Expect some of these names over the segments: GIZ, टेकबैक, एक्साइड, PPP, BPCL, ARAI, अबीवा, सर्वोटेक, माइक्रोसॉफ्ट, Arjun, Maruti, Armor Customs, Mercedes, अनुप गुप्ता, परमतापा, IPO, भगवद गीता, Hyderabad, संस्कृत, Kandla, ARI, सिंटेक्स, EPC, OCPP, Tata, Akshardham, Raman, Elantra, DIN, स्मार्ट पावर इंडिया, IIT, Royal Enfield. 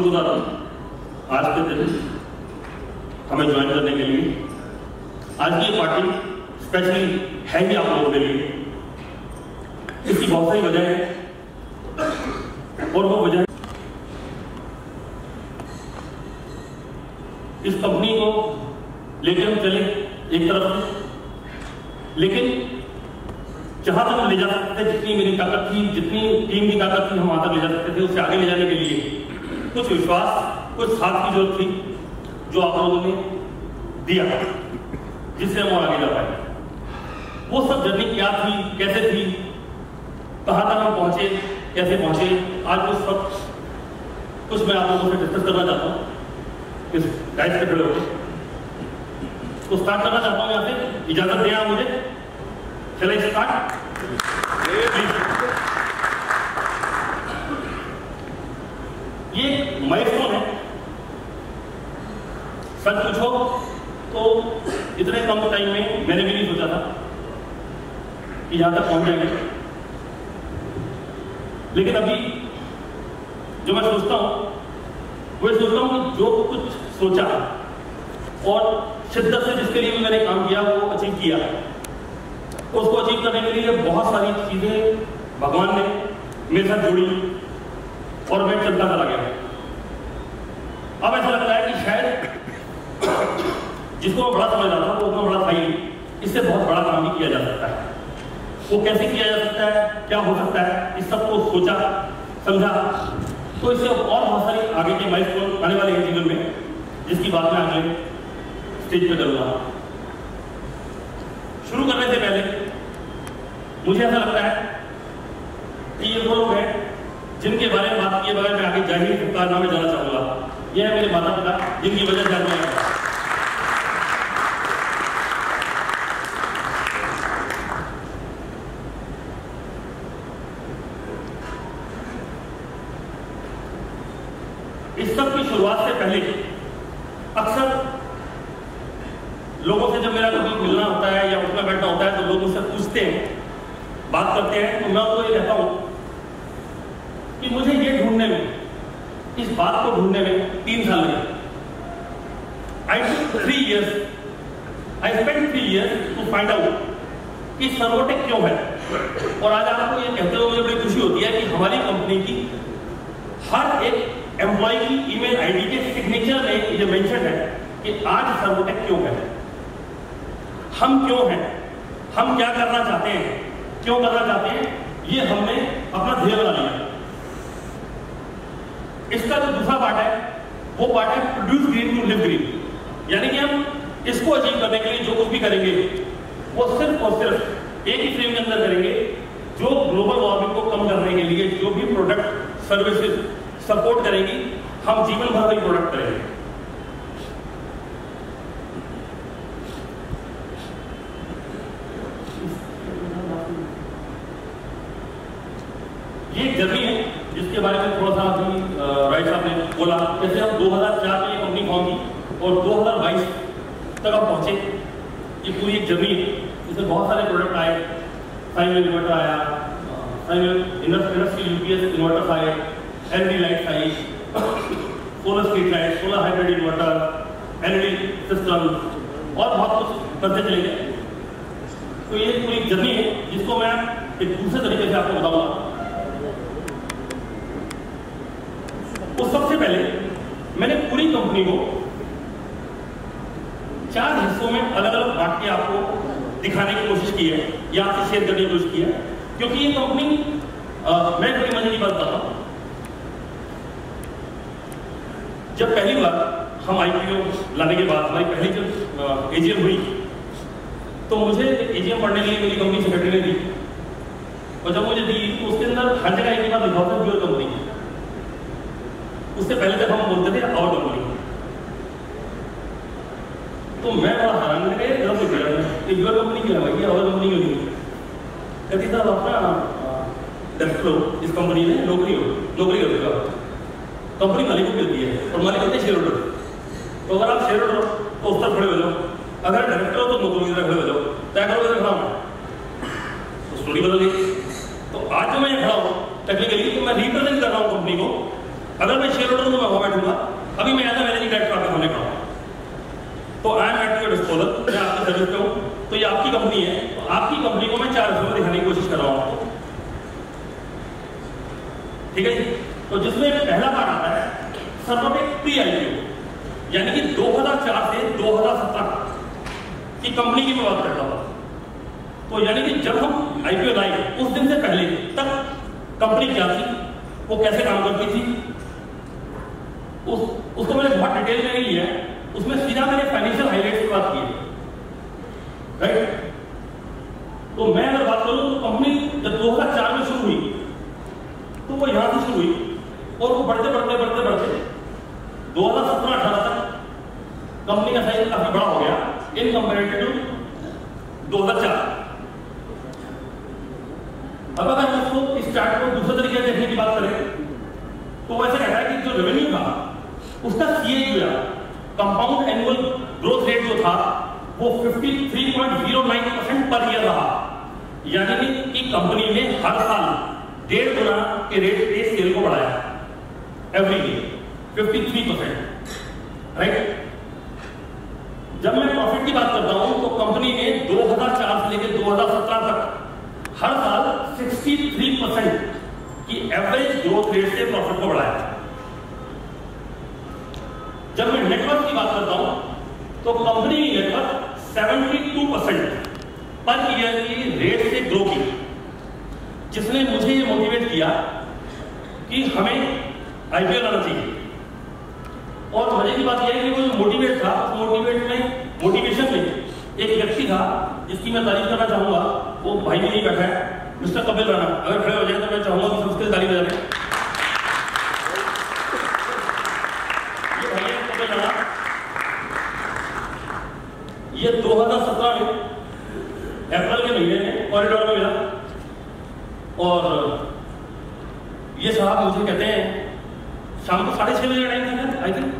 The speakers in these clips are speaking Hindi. को बुला रहा हूं आज के दिन हमें ज्वाइन करने के लिए। आज की पार्टी स्पेशली है ही आप लोगों के लिए। इसकी बहुत सारी वजह है और वो वजह इस कंपनी को लेकर हम चले एक तरफ, लेकिन जहां तक ले जा सकते थे, जितनी मेरी ताकत थी, जितनी टीम की ताकत थी, हम वहां तक ले जा सकते थे। उससे आगे ले जाने के लिए कुछ विश्वास, कुछ साथ की जरूरत थी, जो आप लोगों ने दिया, जिससे हम आगे जा पाए। वो सब जर्नी क्या थी, कैसे थी, कहां तक हम पहुंचे, कैसे पहुंचे, आज उस वक्त कुछ मैं आप लोगों से डिस्कस करना चाहता हूँ। इस डाइस से खड़े हो स्टार्ट करना चाहता हूँ। यहाँ से इजाजत दें आप मुझे, चले स्टार्ट। ये माइलस्टोन है, सच पूछो तो इतने कम टाइम में मैंने भी नहीं सोचा था कि यहाँ तक पहुँच जाएंगे। लेकिन अभी जो मैं सोचता हूँ, मैं सोचता हूँ कि जो कुछ सोचा और शिद्दत से जिसके लिए भी मैंने काम किया, वो अचीव किया। उसको अचीव करने के लिए बहुत सारी चीज़ें भगवान ने मेरे साथ जोड़ी और मैं चलता चला गया। अब ऐसा लगता है कि शायद जिसको मैं बड़ा समझ रहा था वो उतना बड़ा था ही, इससे बहुत बड़ा काम भी किया जा सकता है। वो कैसे किया जा सकता है, क्या हो सकता है, इस सबको सोचा समझा, तो इससे और बहुत सारी आगे के माइलस्टोन आने वाले हैं जीवन में, जिसकी बात मैं आगे स्टेज पे करूँगा। शुरू करने से पहले मुझे ऐसा लगता है कि ये वो लोग हैं जिनके बारे में बात किए बगैर मैं आगे जाहिर सरकार में जाना चाहूँगा। ये है मेरे माता पिता, जिनकी वजह से अक्सर लोगों से जब मेरा कभी मिलना होता है या उठना बैठना होता है तो लोग मुझसे पूछते हैं, बात करते हैं, तो मैं उनको ये कहता हूँ कि मुझे ये ढूंढने में, इस बात को ढूंढने में 3 साल लगे। I spent 3 years to find out कि सर्वोटेक क्यों है। और आज आपको ये कहते हुए मुझे बड़ी खुशी होती है कि हमारी कंपनी की हर एक एम्प्लॉय की ईमेल आईडी के सिग्नेचर में ये मेंशन है कि आज सर्वोटेक क्यों है, हम क्यों हैं, हम क्या करना चाहते हैं, क्यों करना चाहते हैं, ये हमने अपना ध्येय बना लिया। इसका जो दूसरा पार्ट है वो पार्ट है produce green to live green, यानी कि हम इसको अचीव करने के लिए जो कुछ भी करेंगे वो सिर्फ और सिर्फ एक ही फ्रेम के अंदर करेंगे, जो ग्लोबल वार्मिंग को कम करने के लिए जो भी प्रोडक्ट सर्विसेज सपोर्ट करेगी, हम जीवन भर में प्रोडक्ट करेंगे। ये एक जर्नी है जिसके बारे में थोड़ा सा अभी राय साहब ने बोला। जैसे हम 2004 में कंपनी फॉर्म की और 2022 तक हम पहुंचे। ये पूरी एक जर्नी है जिसमें बहुत सारे प्रोडक्ट आए। 5 वेल इन्वर्टर आया, 5 वेल इंडस्ट्री यूपीएस इन्वर्टर्स आए, एलईडी लाइट आई, solar street light, solar hybrid inverter, LED system और बहुत कुछ करते चले गए। तो ये पूरी जर्नी है जिसको मैं एक दूसरे तरीके से आपको बताऊंगा। तो सबसे पहले मैंने पूरी कंपनी को 4 हिस्सों में अलग अलग बांट के आपको दिखाने की कोशिश की है या आपसे शेयर करने की कोशिश की है, क्योंकि ये कंपनी मैं बड़ी मजे की बात बताता हूँ। जब पहली बार हम आईपीओ लाने के बाद हमारी पहली जब एजीएम हुई तो मुझे एजीएम पढ़ने के लिए मेरी कंपनी सेक्रेटरी ने दी, और जब मुझे दी तो उसके अंदर हर जगह एक ही बार लिखा था योर कंपनी। उससे पहले तक हम बोलते थे आवर कंपनी। तो मैं बड़ा हैरान में गए जब मुझे योर कंपनी क्यों है, आवर कंपनी क्यों नहीं? कहती साहब अपना डेस्क लो, इस कंपनी में नौकरी करेगा, कंपनी मालिकों की होती है और मालिक होते हैं शेयर होल्डर। तो अगर आप शेयर होल्डर हो तो उस तरफ खड़े हो जाओ, अगर डायरेक्टर हो तो नौकरों की तरह खड़े हो जाओ, तय करो इधर खड़ा हूँ तो स्टोरी बदल गई। तो आज जो मैं खड़ा हूँ टेक्निकली तो मैं रिप्रेजेंट कर रहा हूँ कंपनी को। अगर मैं शेयर होल्डर हूँ तो मैं वहाँ बैठा आपकी सर्विस में हूँ, तो ये आपकी कंपनी है, तो आपकी कंपनी को मैं 4 शब्दों में दिखाने की कोशिश कर रहा हूँ आपको, ठीक है। तो जिसमें पहला पार्ट आता है सर्वोटेक प्री आईपीओ, यानी कि 2004 से 2017 की कंपनी की मैं बात कर रहा हूँ। तो यानी कि जब हम आईपीओ लाए उस दिन से पहले तक कंपनी क्या थी, वो कैसे काम करती थी, उसको मैंने बहुत डिटेल में नहीं लिया है, उसमें सीधा मैंने फाइनेंशियल हाईलाइट्स की बात की है, राइट। तो मैं अगर बात करूं तो कंपनी जब 2004 में शुरू हुई तो वो यहां से शुरू हुई और वो बढ़ते बढ़ते बढ़ते बढ़ते 2017-18 तक कंपनी का साइज काफी बड़ा हो गया इन कंपेरेटिव टू 2004। अब अगर इसको स्टार्ट को दूसरे तरीके से देखने की बात करें तो वैसे कहता है कि जो रेवेन्यू था उसका CAGR compound annual growth rate जो था वो 53.09% पर ईयर रहा, यानी कि कंपनी ने हर साल 1.5 गुना के रेट पे सेल को बढ़ाया एवरी ईयर 53%, राइट। जब मैं प्रॉफिट की बात करता हूं तो कंपनी ने 2004 से लेकर 2017 तक हर साल 63% की एवरेज ग्रोथ रेट से प्रॉफिट को बढ़ाया। जब मैं नेटवर्क की बात करता हूं तो कंपनी की नेटवर्क 72% पर ईयर की रेट से ग्रो की, जिसने मुझे ये मोटिवेट किया कि हमें आईपीओ लाना चाहिए। और मजे की बात यह है कि वो मोटिवेट था, मोटिवेशन में एक व्यक्ति था जिसकी मैं तारीफ करना चाहूंगा, वो भाई भी नहीं बैठा है, मिस्टर कपिल राणा। अगर खड़े हो जाए तो मैं चाहूंगा कि सबसे ताली बजा दें। ये भाई कपिल राणा, ये 2017 में अप्रैल के महीने में कॉरिडोर में मिला और ये साहब मुझे कहते हैं शाम को 6:30 बजे टाइम था, आई थिंक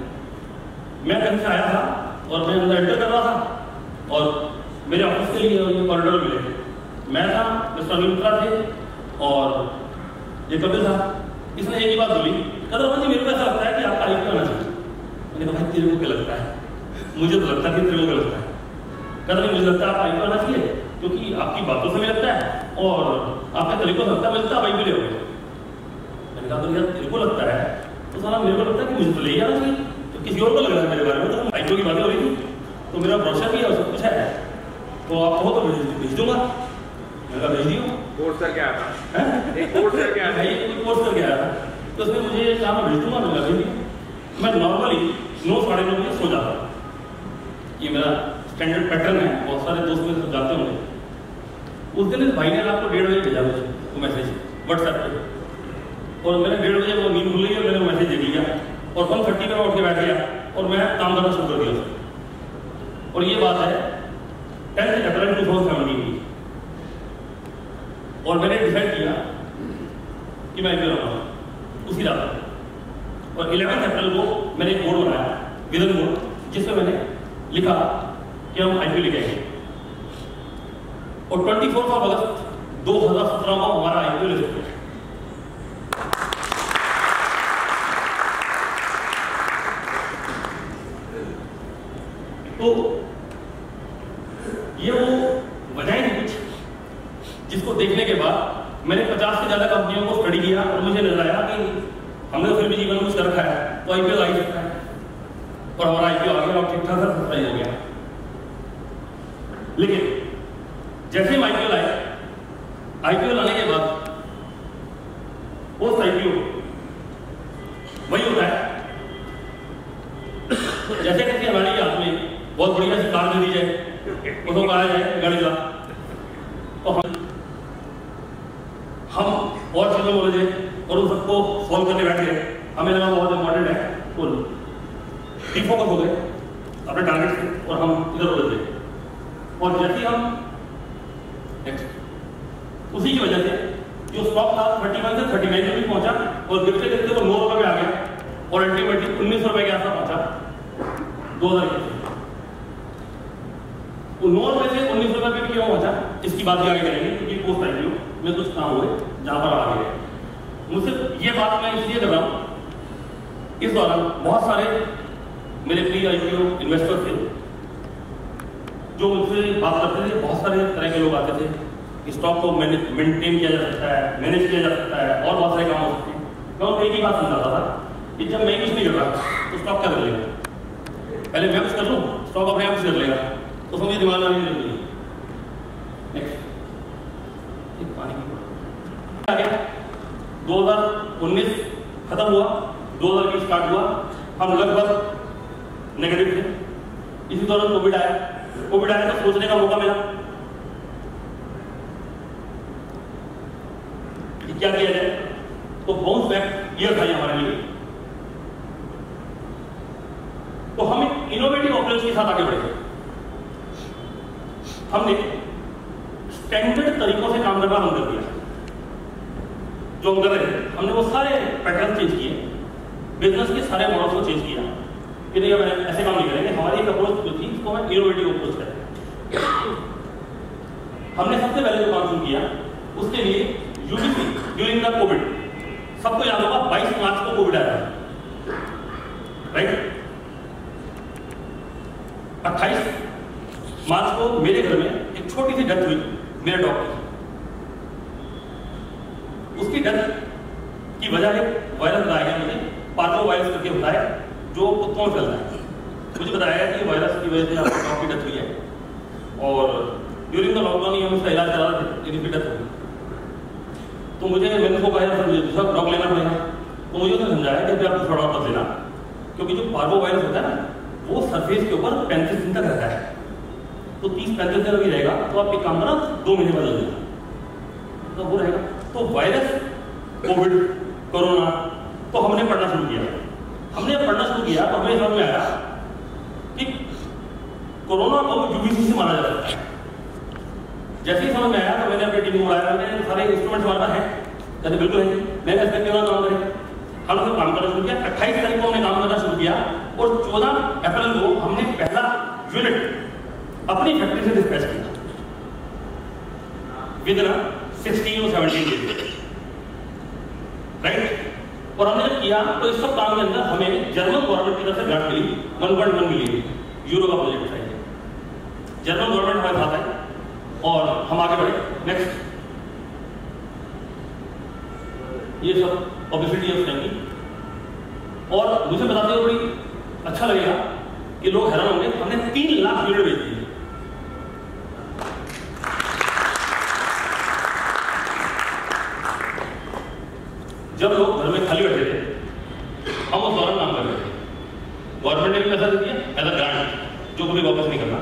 मैं कहीं से आया था और मैं एंटर कर रहा था और मेरे ऑफिस के लिए कॉरिडोर मिले, मैं था, मिस्टर अनुप थे और ये कपिल था। इसने एक ही बात बोली, कहता रमन जी मेरे को ऐसा लगता है कि आपका आईपीओ आना चाहिए। मैंने कहा भाई तेरे को क्या लगता है, मुझे तो लगता है कि तेरे को क्या लगता है। कहता नहीं मुझे लगता है आप आईपीओ आना चाहिए क्योंकि आपकी बातों से भी लगता है और आपके तरीकों से लगता है, मिलता है भाई मिले हो। मैंने कहा तो यार तेरे को लगता है तो सारा मेरे को लगता है कि मुझे तो ले जाना चाहिए, तो किसी और को लग रहा है मेरे बारे में, तो आईपीओ की बातें हो रही थी तो मेरा ब्रोशर भी है और सब कुछ है तो आप कहो तो भेज दूंगा। कोर्स करके आया था, तो उसने मुझे कहा मैं भेज दूंगा, मैं नॉर्मली 9-9:30 बजे सो जाता हूँ, ये मेरा स्टैंडर्ड पैटर्न है, बहुत सारे दोस्त मेरे साथ जाते होंगे। उस दिन इस भाई ने आपको 1:30 बजे भेजा मुझे वो मैसेज व्हाट्सएप पे और मैंने 1:30 बजे वो नींद भूल गई और मैंने वो मैसेज दे दिया और 1:30 में उठ के बैठ गया और मैं काम करना शुरू कर दिया। और ये बात है 10 अप्रैल 2017 की और मैंने डिसाइड किया कि मैं आईपीओ लाऊंगा उसी रात। और 11 अप्रैल को मैंने एक बोर्ड बनाया विजन बोर्ड, जिसमें मैंने लिखा कि हम आईपीओ लेके आएंगे और 24 अगस्त 2017 को हमारा आईपीओ ले सकते हैं। तो ये वो वजह है कुछ जिसको देखने के बाद मैंने 50 से ज्यादा कंपनियों को स्टडी किया और मुझे नजर आया कि हमने फिर भी जीवन में कुछ कर रखा है तो आईपीओ आ ही सकता है और हमारा आईपीओ आ गया और ठीक ठाक सफल हो गया। लेकिन जैसे हम आईपीओ लाने के बाद पोस्ट आईपीओ वही होता है जैसे कहते हमारे हाथ में बहुत बढ़िया से कार दे दी जाए, उसको कहा जाए गाड़ी चला, हम और चीजों बोले और उन सबको सॉल्व करने बैठ गए, हमें लगा बहुत इंपॉर्टेंट है, बोल डिफोकस हो गए अपने टारगेट से और हम इधर उधर गए। और जैसे हम उसी की वजह से जो स्टॉक था 31 से 39 में भी पहुंचा और गिरते गिरते वो 9 रुपये में आ गया और अल्टीमेटली 19 रुपये के आसपास पहुंचा 2000। 9 रुपये से 19 रुपये में क्यों पहुंचा इसकी बात भी आगे करेंगे क्योंकि पोस्ट आईपीओ में कुछ काम हुए जहां पर आ गए। मुझसे ये बात मैं इसलिए कर रहा हूं, इस दौरान बहुत सारे मेरे प्री आईपीओ इन्वेस्टर्स थे जो उनसे बात करते थे, बहुत सारे तरह के लोग आते थे। स्टॉक को मेंटेन किया जा सकता है, मैनेज किया जा सकता है और बहुत सारे काम हो सकते हैं। मैं उनको एक ही बात समझाता था कि जब मैं कुछ नहीं कर रहा तो स्टॉक क्या कर लेगा, पहले मैं कुछ कर लूँ स्टॉक अपने आप से कर लेगा, उसमें मुझे दिमाग लगाने की जरूरत नहीं है। पानी की आगे 2019 खत्म हुआ, 2020 स्टार्ट हुआ, हम लगभग नेगेटिव थे। इसी दौरान कोविड आया, कोविड आया तो सोचने का मौका मिला कि क्या किया जाए, तो बाउंस बैक ईयर था हमारे लिए। तो हम एक इनोवेटिव ऑपरेशन के साथ आगे बढ़े, हमने स्टैंडर्ड तरीकों से काम करना बंद कर दिया। जो हम कर रहे थे, हमने वो सारे पैटर्न चेंज किए, बिजनेस के सारे मॉडल्स को चेंज किया कि नहीं, हम ऐसे काम नहीं करेंगे। हमारी एक अप्रोच जो थी उसको हम इनोवेटिव अप्रोच करें। हमने सबसे पहले जो काम शुरू किया उसके लिए यूडीसी ड्यूरिंग द कोविड, सबको याद होगा 22 मार्च को कोविड आया था, राइट। 28 मार्च को मेरे घर में एक छोटी सी डेथ हुई मेरे डॉग की। उसकी डेथ की वजह एक वायरस बताया गया मुझे, पार्को वायरस करके होता है जो कुत्तों में फैलता है। मुझे बताया गया कि वायरस की वजह से आपके डॉग की डेथ हुई है और ड्यूरिंग द लॉकडाउन ही हम उसका इलाज करा रहे थे, लेकिन डेथ हो गई। तो मैंने उसको कहा था मुझे दूसरा डॉग लेना पड़ेगा, तो मुझे उसने समझाया कि फिर आपको थोड़ा डॉग लेना, क्योंकि जो पार्को वायरस होता है ना वो सरफेस के ऊपर 35 दिन तक रहता है, तो 30-35 दिन अभी रहेगा तो आप एक काम करना 2 महीने बदल देना तो वो रहेगा। तो वायरस, कोविड, कोरोना, तो हमने पढ़ना शुरू किया। हमने पढ़ना शुरू किया तो हमें समझ में आया कि कोरोना को यूबीसी से माना जा सकता है। जैसे ही समझ में आया तो मैंने अपनी टीम को बुलाया, मैंने सारे इंस्ट्रूमेंट्स हमारे पास हैं, जैसे बिल्कुल है, मैंने ऐसे क्यों ना काम करें, हम सब काम करना शुरू किया। 28 तारीख को हमने काम करना शुरू किया और 14 अप्रैल को हमने पहला यूनिट अपनी फैक्ट्री से डिस्पैच किया विदिन 16 और 17 डेज, राइट। और हमने जब किया तो इस सब काम के अंदर हमें जर्मन गवर्नमेंट की तरफ से ग्रांट मिली, 1.1 मिलियन यूरो का प्रोजेक्ट है। जर्मन गवर्नमेंट हमारे साथ है और हम आगे बढ़े। नेक्स्ट, ये सब पब्लिसिटी है उस टाइम की और मुझे बताते हुए बड़ी अच्छा लगेगा कि लोग हैरान होंगे, हमने 3 लाख यूनिट बेच दिए। जब लोग घर में खाली बैठे थे हम उस दौरान काम कर रहे थे, गवर्नमेंट ने भी पैसा दे दिया एज अ ग्रांट जो कभी वापस नहीं करना,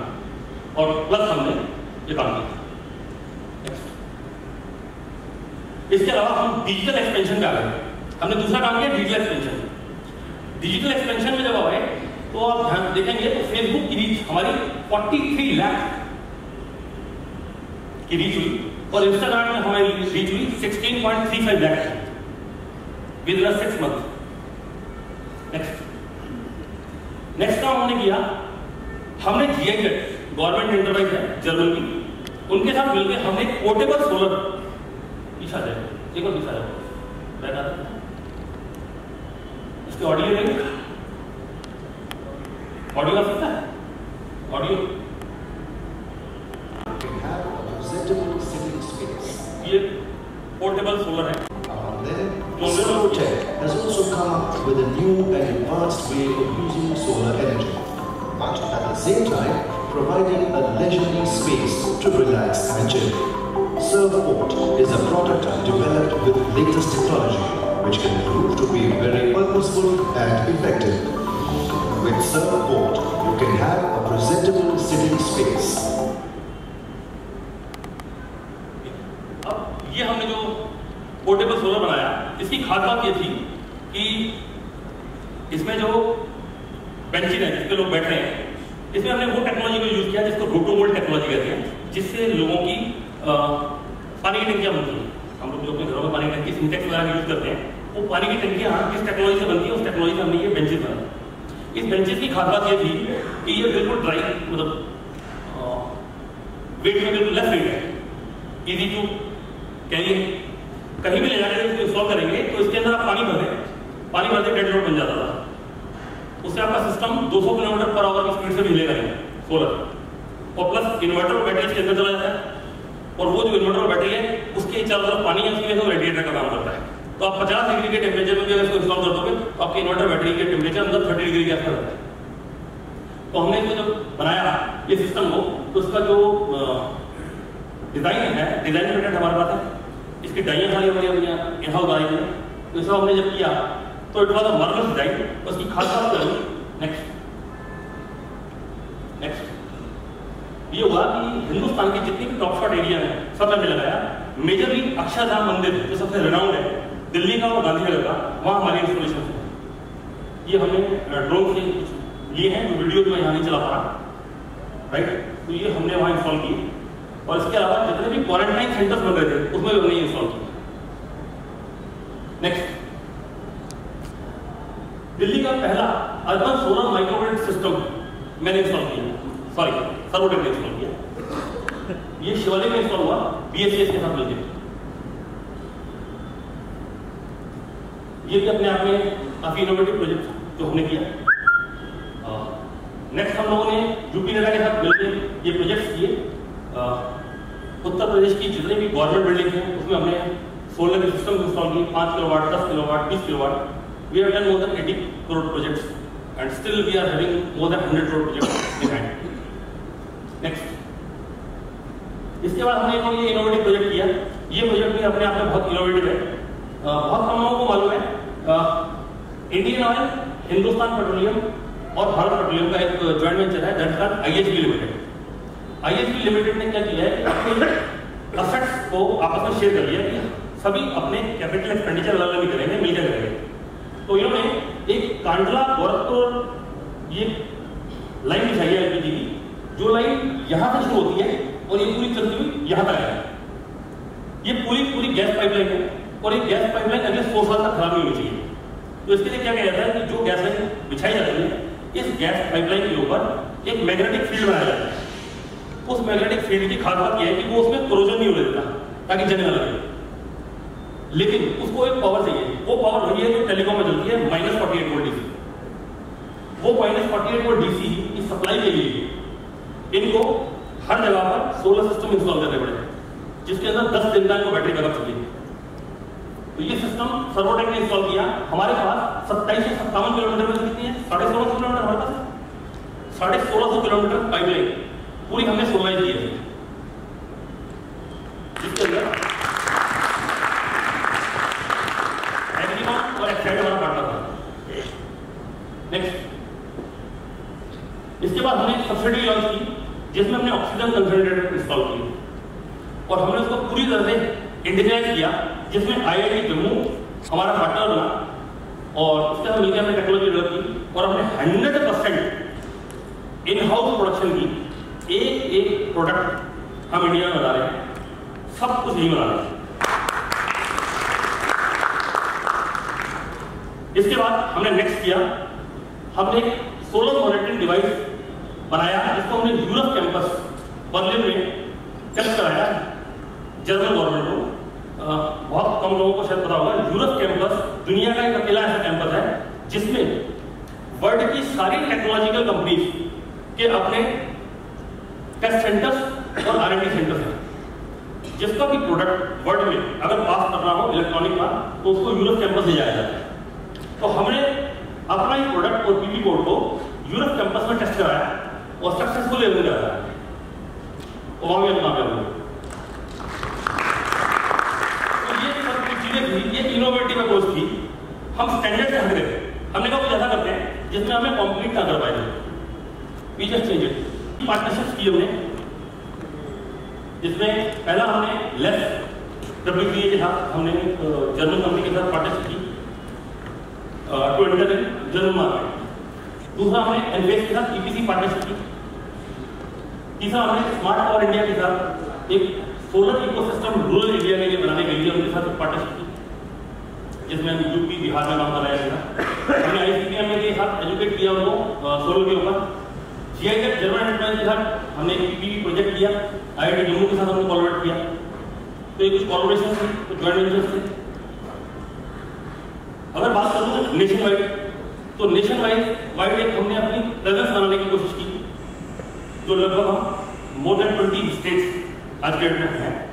और प्लस हमने ये काम किया। इसके अलावा हम डिजिटल एक्सपेंशन पे आ गए, हमने दूसरा काम किया डिजिटल एक्सपेंशन। डिजिटल एक्सपेंशन में जब आए तो आप देखेंगे तो फेसबुक की रीच हमारी 43 लाख की रीच हुई और इंस्टाग्राम में हमारी रीच हुई 16.35 लाख विदिन 6 मंथ। नेक्स्ट काम हमने किया, हमने जीआईजेड गवर्नमेंट एंटरप्राइज है जर्मन की, उनके साथ मिलकर हमने पोर्टेबल सोलर पीछा जाए, एक बार पीछा जाए इसके ऑडियो लेंगे, ऑडियो आ सकता है, ऑडियो ये पोर्टेबल सोलर है। Servotech has also come up with a new and advanced way of using solar energy, but at the same time providing a leisurely space to relax and chill. Servotech is a product developed with latest technology, which can prove to be very purposeful and effective. With Servotech, you can have a presentable sitting space. अब ये हमने जो पोर्टेबल सोलर बनाया, इसकी खास बात ये थी कि इसमें जो बेंचेज हैं जिसपे लोग बैठ रहे हैं, इसमें हमने वो टेक्नोलॉजी को यूज किया जिसको रोटोमोल्ड टेक्नोलॉजी कहते हैं, जिससे लोगों की पानी की टंकियाँ बनती हैं। हम लोग जो अपने घरों में पानी की टंकी सिंटेक्स वगैरह यूज करते हैं, वो पानी की टंकियाँ किस टेक्नोलॉजी से बनती है, उस टेक्नोलॉजी से हमने ये बेंचेज बनाए। इस बेंचेज की खास बात ये थी कि ये बिल्कुल ड्राई, मतलब वेट में बिल्कुल लेस वेट है, इजी टू कैरी, कहीं भी ले जाकर इसको इंस्टॉल करेंगे तो इसके अंदर आप पानी भरते डेड लोड बन जाता था, उससे आपका सिस्टम 200 किलोमीटर पर आवर की स्पीड से भी हिलेगा सोलर। और प्लस इन्वर्टर और बैटरी इसके अंदर चला जाता है और वो जो इन्वर्टर और बैटरी है उसके चारों तरफ पानी है, उसकी वजह से रेडिएटर का काम करता है। तो आप 50 डिग्री के टेम्परेचर में अगर इसको इंस्टॉल कर दोगे तो आपके इन्वर्टर बैटरी के टेम्परेचर अंदर 30 डिग्री के आसपास रहता है। तो हमने इसको जो बनाया ये सिस्टम को, तो उसका जो डिजाइन है, डिजाइन पेटेंट हमारे पास है, इसकी डाइयाँ खाली हमारी अपनी यहाँ उगाई है। तो इसका हमने जब किया तो it was a marvellous design. उसकी खास बात करूँ नेक्स्ट ये हुआ कि हिंदुस्तान के जितने भी टॉप शॉट एरिया हैं सब हमने लगाया। मेजरली अक्षरधाम मंदिर जो सबसे रनाउंड है दिल्ली का और गांधीनगर का, वहाँ हमारी इंस्टॉलेशन है। ये हमने ड्रोन से ये है वीडियो जो यहाँ नहीं चला पा रहा राइट, तो ये हमने वहाँ इंस्टॉल की। और इसके अलावा जितने भी क्वारंटाइन सेंटर्स बन रहे थे उसमें भी हमने इंस्टॉल किया। नेक्स्ट दिल्ली का पहला अर्बन सोलर माइक्रोवेट सिस्टम मैंने इंस्टॉल किया, सॉरी सर्वोटेक ने इंस्टॉल किया। ये शिवाली में इंस्टॉल हुआ BPCL के साथ मिलकर। ये भी अपने आप में काफी इनोवेटिव प्रोजेक्ट जो हमने किया। नेक्स्ट हम लोगों ने यूपी नेडा के साथ मिलकर ये प्रोजेक्ट्स किए। उत्तर प्रदेश की जितनी भी गवर्नमेंट बिल्डिंग है उसमें हमने सोलर के सिस्टम इंस्टॉल किए 5 kilowatt, 10 kilowatt, 20 kilowatt. We have done more than 80 crore projects and still we are having more than 100 crore projects in hand. Next इसके बाद हमने एक ये इनोवेटिव प्रोजेक्ट किया। ये प्रोजेक्ट भी अपने आप में बहुत इनोवेटिव है। बहुत कम लोगों को मालूम है इंडियन ऑयल, हिंदुस्तान पेट्रोलियम और भारत पेट्रोलियम का एक ज्वाइंट वेंचर है that is IHP Limited. IHP Limited ने क्या किया है अपने असेट्स को आपस में शेयर कर लिया कि सभी अपने कैपिटल एक्सपेंडिचर अलग अलग करेंगे, मिलकर करेंगे। तो इन्होंने एक कांडला गोरखपुर ये लाइन बिछाई है LPG की, जो लाइन यहाँ से शुरू होती है और ये पूरी चलती हुई यहाँ तक है। ये पूरी गैस पाइपलाइन है और एक गैस पाइपलाइन अगले 100 साल तक खराब नहीं होनी चाहिए। तो इसके लिए क्या किया जाता है कि जो गैस लाइन बिछाई जाती है इस गैस पाइपलाइन के ऊपर एक मैग्नेटिक फील्ड बनाया जाता है। उस मैग्नेटिक फील्ड की खास बात यह है कि वो उसमें कोरोजन नहीं होने देता ताकि जंग न लगे। लेकिन उसको एक पावर चाहिए, वो पावर वही है जो टेलीकॉम में चलती है -48 वोल्ट DC। वो -48 वोल्ट DC की सप्लाई के लिए इनको हर जगह पर सोलर सिस्टम इंस्टॉल करने पड़े जिसके अंदर 10 दिन का इनको बैटरी बैकअप चाहिए। तो ये सिस्टम सर्वोटेक ने इंस्टॉल किया। हमारे पास 27 से 57 किलोमीटर में कितनी है 1650 किलोमीटर हमारे पास 1650 किलोमीटर पाइपलाइन पूरी हमने सोलराइज की है। इसके अंदर एग्रीमा और एक्साइड हमारा पार्टनर था। नेक्स्ट इसके बाद हमने सब्सिडी लॉन्च की जिसमें हमने ऑक्सीजन कंसनट्रेटर इंस्टॉल की और हमने उसको पूरी तरह से इंडिजनाइज किया जिसमें IIT जम्मू हमारा पार्टनर बना और उसके साथ मिलकर हमने टेक्नोलॉजी डेवलप की और हमने 100% इन हाउस प्रोडक्शन की। एक प्रोडक्ट हम इंडिया में बना रहे हैं, सब कुछ नहीं बना रहे हैं। इसके बाद हमने नेक्स्ट किया, हमने एक सोलर मॉनिटरिंग डिवाइस बनाया जिसको हमने यूरोप कैंपस बर्लिन में टेस्ट कराया जर्मन गवर्नमेंट को। बहुत कम लोगों को शायद पता होगा यूरोप कैंपस दुनिया का एक अकेला ऐसा कैंपस है जिसमें वर्ल्ड की सारी टेक्नोलॉजिकल कंपनीज के अपने टेस्ट सेंटर्स और R&D सेंटर्स हैं। जिसका भी प्रोडक्ट वर्ल्ड में अगर पास करना हो इलेक्ट्रॉनिक का तो उसको यूरोप कैंपस ले जाया जाता है। तो हमने अपना ही प्रोडक्ट और पीवी कोड को यूरोप कैंपस में टेस्ट कराया और सक्सेसफुल लेवल कराया और वहाँ भी हम कामयाब हुए। ये इनोवेटिव अप्रोच थी। हम स्टैंडर्ड से हट गए, हमने कहा कुछ ऐसा करते हैं जिसमें हमें कंप्लीट ना कर पाए। We just change it. Partnerships की हमने जिसमें पहला हमने लेस WPA के साथ हमने जर्मन कंपनी के साथ पार्टनरशिप की to enter in German market. दूसरा हमने एनवेस के साथ EPC पार्टनरशिप की। तीसरा हमने स्मार्ट पावर इंडिया के साथ एक सोलर इकोसिस्टम रूरल इंडिया के लिए बनाने के लिए उनके साथ पार्टनरशिप की जिसमें हम यूपी बिहार में काम कराया गया। हमने ICPM के साथ एजुकेट किया उनको सोलर के ऊपर। GIZ जर्मन एंटरप्राइज के साथ हमने एक PPP प्रोजेक्ट किया। IIT जम्मू के साथ हमने कोलैबोरेट किया। तो ये कुछ कोलैबोरेशन थे, कुछ जॉइंट वेंचर्स थे। अगर बात करूँ तो नेशन वाइड एक हमने अपनी प्रेजेंस बनाने की कोशिश की जो लगभग हम more than 20 states आज के डेट में है।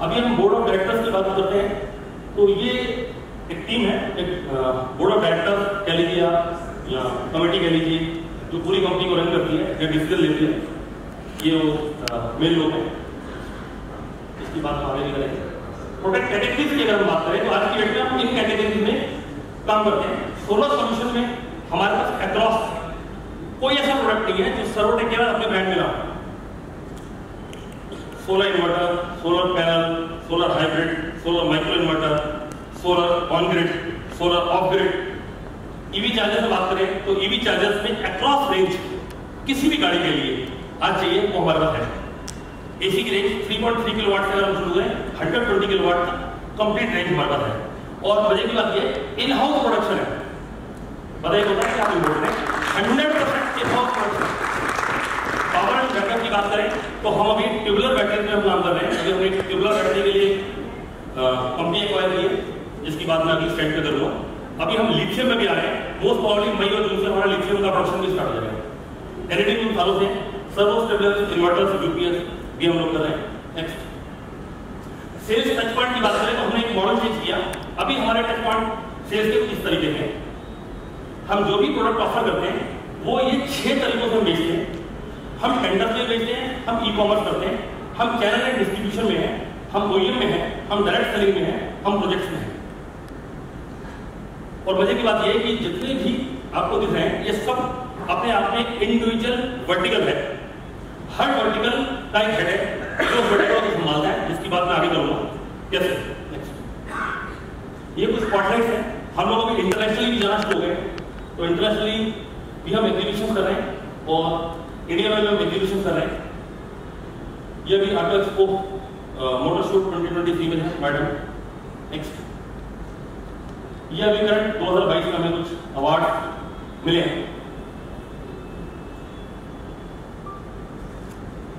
अभी हम बोर्ड ऑफ डायरेक्टर्स की बात करते हैं, तो ये एक टीम है, एक बोर्ड ऑफ डायरेक्टर्स कह लीजिए या कमेटी कह लीजिए, जो पूरी कंपनी को रन करती है या डिसीजन लेती है, ये वो मेन लोग हैं। इसकी बात हम आगे करेंगे। प्रोडक्ट कैटेगरीज की अगर हम बात करें तो आज की डेट में हम इन कैटेगरीज में काम करते हैं। सोलर सोल्यूशन में हमारे पास एक्रॉस कोई ऐसा प्रोडक्ट नहीं है जो सर्वोटेक के बाद अपने ब्रांड में रहा। Solar inverter, solar panel, solar hybrid, solar micro inverter, solar on grid, solar off grid. EV charger की बात करें तो ईवी चार्जर्स में अक्रॉस रेंज किसी भी गाड़ी के लिए आज चाहिए वो हमारे पास है। एसी की रेंज 3.3 किलोवाट से अगर हम शुरू करें 120 किलोवाट की कंप्लीट रेंज हमारे पास है। और मजे की बात यह इन हाउस प्रोडक्शन है, बताइए बताएं क्या बोल रहे हैं, 100% in house production. Power and backup की बात करें तो हम अभी ट्यूबुलर बैटरी पर काम कर रहे हैं। अभी हमने ट्यूबुलर बैटरी के लिए कंपनी एक्वायर की है, जिसकी बात मैं अभी स्टार्ट पे करूँगा। अभी हम लिथियम में भी आ रहे हैं, मोस्ट प्रॉब्लम मई और जून से हमारा लिथियम का प्रोडक्शन भी स्टार्ट हो जाएगा। एडिटिंग इन सालों से सर्वो स्टेबलाइजर इन्वर्टर्स यूपीएस भी हम लोग कर रहे हैं। नेक्स्ट सेल्स टच पॉइंट की बात करें तो हमने एक मॉडल चेंज किया। अभी हमारे टच पॉइंट सेल्स के किस तरीके के हम जो भी प्रोडक्ट ऑफर करते हैं वो ये 6 तरीकों से बेचते हैं। हम टेंडर में बेचते हैं, हम ई कॉमर्स करते हैं, हम चैनल एंड डिस्ट्रीब्यूशन में हैं, हम ओईएम में हैं, हम डायरेक्ट सेलिंग में हैं, हम प्रोजेक्ट्स में हैं। और मजे की बात यह है कि जितने भी आपको दिख रहे हैं ये सब अपने आप में इंडिविजुअल वर्टिकल है। हर वर्टिकल का एक हेड है जो वर्टिकल को संभालता है, जिसकी बात मैं आगे करूँगा। ये कुछ पॉइंट्स हैं। हम लोग अभी इंटरनेशनली भी जाना शुरू हो गए, तो इंटरनेशनली भी हम एग्जीबिशन कर रहे हैं और इंडिया में हम एग्जीबिशन कर रहे हैं। ये भी आपका एक्सपो मोटरशूट 2023 में है मैडम। नेक्स्ट, ये अभी करंट 2022 में हमें कुछ अवार्ड मिले हैं।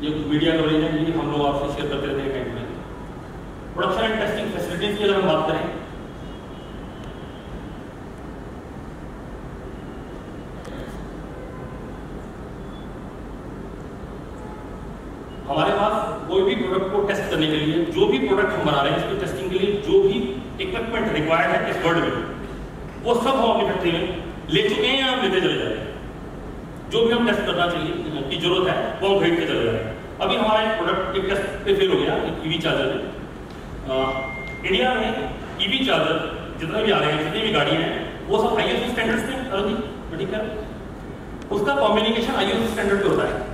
ये कुछ मीडिया कवरेज है, ये हम लोग आपसे शेयर करते रहते हैं टाइम में। प्रोडक्शन एंड टेस्टिंग फैसिलिटीज की अगर हम बात करें हमारे पास कोई भी प्रोडक्ट को टेस्ट करने के लिए, जो भी प्रोडक्ट हम बना रहे हैं इसकी टेस्टिंग के लिए जो भी इक्विपमेंट रिक्वायर्ड है इस वर्ल्ड में वो सब हम अपनी फैक्ट्री में ले चुके हैं या हम लेते चले जा रहे हैं। जो भी हम टेस्ट करना चाहिए की जरूरत है वो हम खरीदते चले जा रहे हैं। अभी हमारा एक प्रोडक्ट एक टेस्ट पे फेल हो गया, एक ईवी चार्जर है। इंडिया में ईवी चार्जर जितने भी आ रहे हैं, जितनी भी गाड़ियाँ हैं वो सब ISO स्टैंडर्ड्स में, ठीक है, उसका कॉम्युनिकेशन ISO स्टैंडर्ड पे होता है,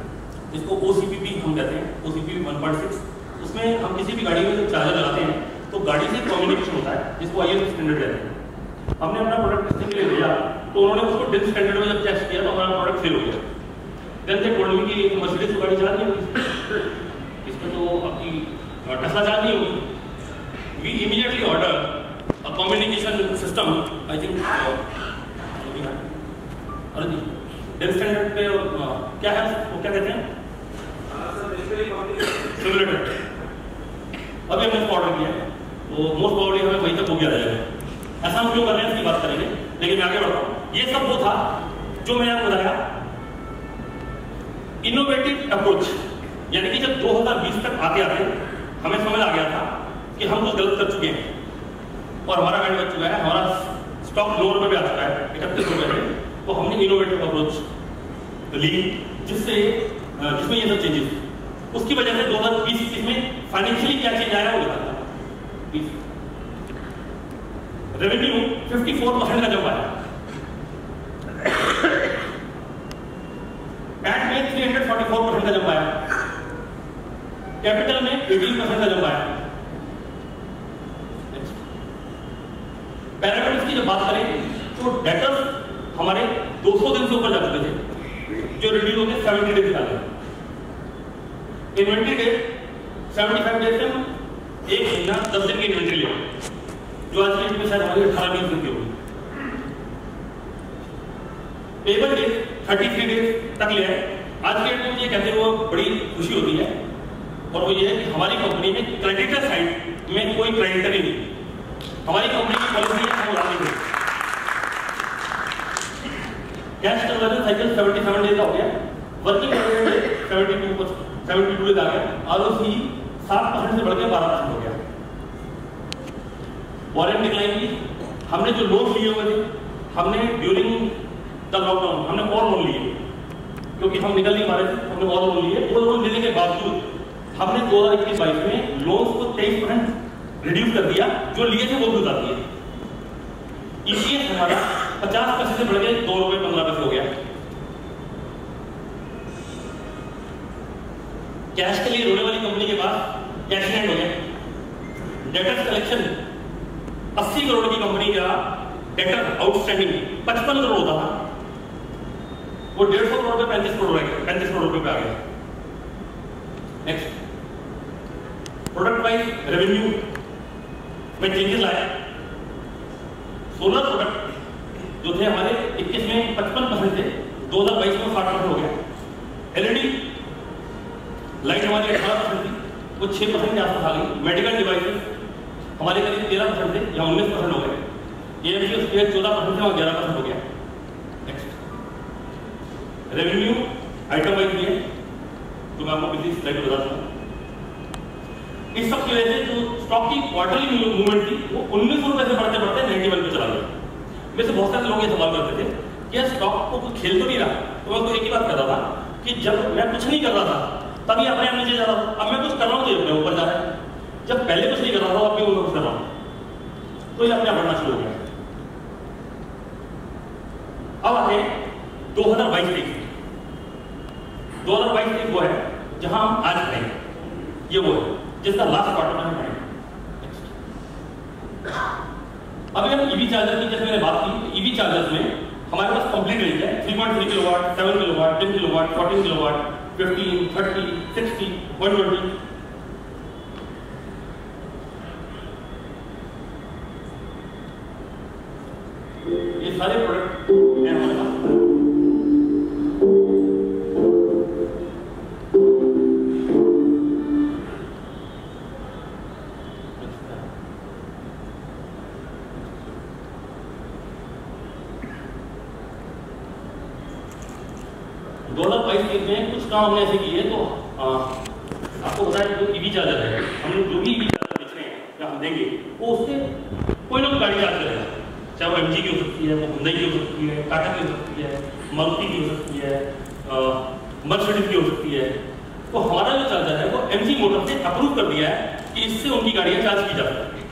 जिसको OCPP हम कहते हैं। OCPP 1.6 उसमें हम किसी भी गाड़ी में जब चार्जर लगाते हैं तो गाड़ी से कम्युनिकेशन होता है, जिसको IIT स्टैंडर्ड कहते हैं। हमने अपना प्रोडक्ट टेस्टिंग के लिए भेजा तो उन्होंने उसको DIN स्टैंडर्ड में जब टेस्ट किया तो हमारा प्रोडक्ट फेल हो गया। देन दे टोल्ड मी कि मर्सिडीज की गाड़ी चला नहीं होगी, इसमें तो आपकी टेस्ला चला नहीं होगी। We immediately order a communication system, I think DIN standard पे क्या है वो क्या कहते हैं सिमुलेटर। अभी हमने इसको ऑर्डर किया तो मोस्ट प्रॉब्लली हमें वहीं तक हो गया रहेगा। ऐसा हम क्यों कर रहे हैं इसकी बात करेंगे, लेकिन मैं आगे बढ़ता हूँ। ये सब वो था जो मैंने आपको बताया, इनोवेटिव अप्रोच, यानी कि जब 2020 तक आते आते हमें समझ आ गया था कि हम कुछ गलत कर चुके हैं और हमारा रेट बच चुका है, हमारा स्टॉक लोअर में भी आ चुका है 31 रुपये में, तो हमने इनोवेटिव अप्रोच ली जिसमें ये सब चेंजेस। उसकी वजह से 2020 में फाइनेंशियली क्या चेंज आया वो बताता हूं। रेवेन्यू 54% का जंप आया, पैट में 344% का जंप आया, कैपिटल में 18% का जंप आया। पैरामीटर्स की जब बात करें तो डेटर्स हमारे 200 दिन से ऊपर जा चुके थे, जो रिड्यूस होकर 70 डेज आ गए। इन्वेंट्री डेज 75 डेज से एक महीना 10 दिन की इन्वेंट्री ले, जो आज की डेट में शायद हमारी 18-20 दिन की होगी। पेबल डेज 33 डेज तक ले आए। आज की डेट में ये कहते हुए बड़ी खुशी होती है और वो ये है कि हमारी कंपनी में क्रेडिटर साइड में कोई क्रेडिटर ही नहीं, हमारी कंपनी की पॉलिसी है उड़ा नहीं है। कैश कन्वर्जन साइकिल 77 डेज का हो गया, वर्किंग कैपिटल 72 डेज आ गया, आरओसी 7% से बढ़कर 12% हो गया। वॉरेंट डिक्लाइन की, हमने जो लोन लिए हुए थे हमने ड्यूरिंग द लॉकडाउन हमने और लोन लिए क्योंकि हम निकल नहीं पा रहे थे, हमने और लोन लिए। वो लोन लेने के बावजूद हमने 2021-22 में लोन्स को 23% रिड्यूस कर दिया, जो लिए थे वो भी उतार दिए। इसलिए हमारा 50 पैसे से बढ़ के ₹2.15 हो गया। कैश के लिए रोने वाली कंपनी के पास कैश लैंड हो गया। डेटर्स कलेक्शन 80 करोड़ की कंपनी का डेटर आउटस्टैंडिंग 55 करोड़ होता था, वो 150 करोड़ पे 35 करोड़ रुपये पे आ गया। नेक्स्ट, प्रोडक्ट वाइज रेवेन्यू में चेंजेस लाए। 16 प्रोडक्ट जो थे हमारे 21 में 55% थे, 2022 में 60% हो गया। एलईडी लाइट हमारी 18% थी, वो 6% के आसपास आ गई। मेडिकल डिवाइसेस हमारे करीब 13% थे या 19% हो गए। एयरफ्यूल स्पेयर 14% थे और 11% हो गया। नेक्स्ट, रेवेन्यू आइटम वाइज भी है तो मैं आपको पिछली स्लाइड में बता दूंगा। इस सब की वजह से जो स्टॉक की क्वार्टरली मूवमेंट थी वो 1900 रुपये से बढ़ते 91 पे चला गया। वैसे बहुत सारे लोग ये सवाल करते थे कि यार स्टॉक को कोई खेल तो नहीं रहा, तो मैं उनको एक ही बात कहता था कि जब मैं कुछ नहीं कर रहा था तब ये अपने आप नीचे जा रहा था, अब मैं कुछ कर रहा हूँ तो अपने ऊपर जा रहा है। जब पहले कुछ नहीं कर रहा था अब भी उनको कुछ कर रहा हूँ, तो ये अपने आप बढ़ना शुरू हो गया। अब आते हैं 2022 तक। 2022 तक वो है जहाँ हम आज हैं, ये वो है जिसका लास्ट क्वार्टर में है। अभी हम ईवी चार्जर की जैसे मैंने बात की, ईवी चार्जर्स में हमारे पास कंप्लीट रेंज है 3.3 किलोवाट, 7 किलोवाट, 10 किलोवाट, 14 किलोवाट, 15, 30, 60, 120। ये सारे प्रोडक्ट हैं हमारे पास। काम हमने ऐसे किए तो आपको पता है जो ईवी चार्जर है, हम जो भी ईवी चार्जर बेच रहे हैं या हम देंगे वो उससे कोई ना कोई गाड़ी चार्ज करेगा, चाहे वो MG की हो सकती है, वो Hyundai की हो सकती है, टाटा की हो सकती है, मारुति की हो सकती है, मर्सिडीज की हो सकती है। तो हमारा जो चार्जर है वो MG मोटर ने अप्रूव कर दिया है कि इससे उनकी गाड़ियाँ चार्ज की जा सकती है।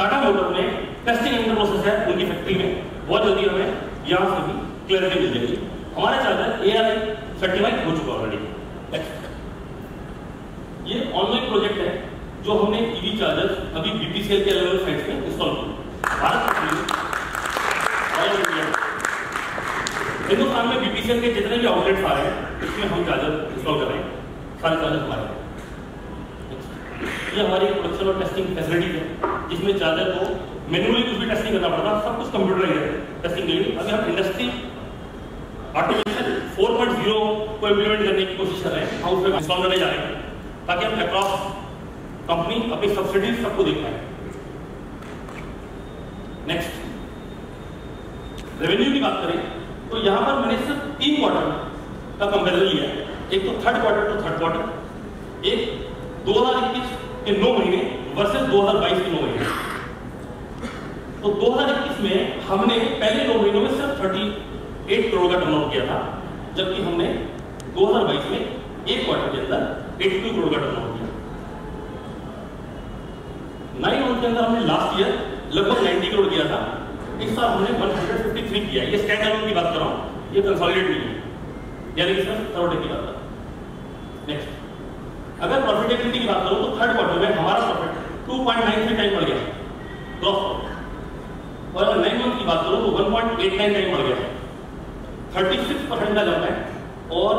टाटा मोटर में टेस्टिंग अंडर प्रोसेस है उनकी फैक्ट्री में, बहुत जल्दी हमें यहाँ से भी क्लैरिटी मिल जाएगी। हमारा चार्जर ARI सर्टिफाइड हो चुका ऑलरेडी। ये ऑनलाइन प्रोजेक्ट है जो हमने ईवी चार्जर अभी BPCL के अलग अलग साइट्स में इंस्टॉल किए। हिंदुस्तान में BPCL के जितने भी आउटलेट्स आ रहे हैं उसमें हम चार्जर इंस्टॉल कर रहे हैं, सारे चार्जर हमारे हैं। ये हमारी प्रोडक्शन और टेस्टिंग फैसिलिटीज है जिसमें चार्जर को मैनुअली कुछ भी टेस्टिंग करना पड़ता, सब कुछ कंप्यूटराइज है टेस्टिंग के लिए। अभी हम इंडस्ट्री ऑटोमेशन 4.0 को इम्प्लीमेंट करने की कोशिश कर रहे हैं, हम उसमें इंस्टॉल करने जा रहे हैं ताकि हम अक्रॉस कंपनी अपनी सब्सिडी सबको देख पाए। नेक्स्ट, रेवेन्यू की बात करें तो यहाँ पर मैंने सिर्फ 3 क्वार्टर का कंपेरिजन लिया है, एक तो third quarter to third quarter, एक 2021 के 9 महीने वर्सेस 2022 के 9 महीने। तो 2021 में हमने पहले 9 महीनों में सिर्फ 38 करोड़ का टर्नओवर किया था, जबकि हमने 2022 में एक क्वार्टर के अंदर 82 करोड़ का टर्नओवर किया। 9 मंथ के अंदर हमने लास्ट ईयर लगभग 90 करोड़ किया था, इस साल हमने 153 किया। ये स्टैंडअलोन की बात कर रहा हूँ, ये कंसोलिडेट नहीं है, यानी कि सिर्फ सर्वोटेक की बात है। नेक्स्ट, अगर प्रॉफिटेबिलिटी की बात करूँ तो थर्ड क्वार्टर में हमारा प्रॉफिट 2.93 टाइम बढ़ गया ग्रॉस प्रॉफिट, और अगर 9 मंथ की बात करूँ तो 1.89 टाइम बढ़ गया, 36% का जंप है, और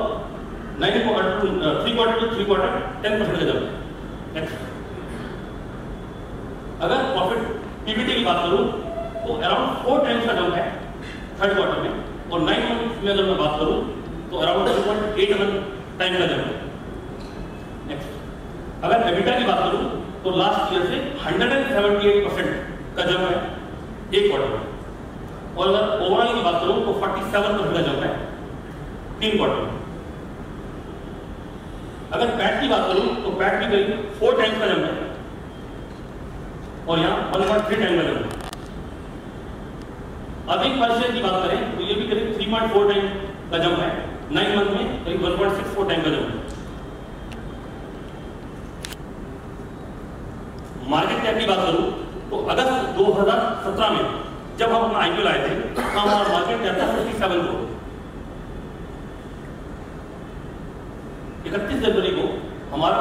3 क्वार्टर टू 3 क्वार्टर 10% का जंप है। नेक्स्ट, अगर प्रॉफिट पीबीटी की बात करूं तो अराउंड 4 टाइम्स का जंप है थर्ड क्वार्टर में, और 9 मंथ में अगर मैं बात करूं तो अराउंड 2.81 टाइम का जंप है। अगर एबिटा की बात करूं तो लास्ट ईयर से 178% का जंप है एक क्वार्टर में, और अगर ओवरऑल की बात करूं तो 47% का जंप है तीन क्वार्टर में। अगर पैट की बात करूं तो पैट की गई 4 टाइम्स का जंप है और यहाँ 1.3 टाइम का जंप है। अधिक वर्षीय की बात करें तो ये भी करीब 3.4 टाइम का जंप है 9 मंथ में, करीब 1.64 टाइम का जंप है। मार्केट कैप की बात करूं तो अगस्त 2017 में जब हम अपना आईपीओ लाए थे तो हमारा मार्केट कैप था 57 करोड़। 31 जनवरी को हमारा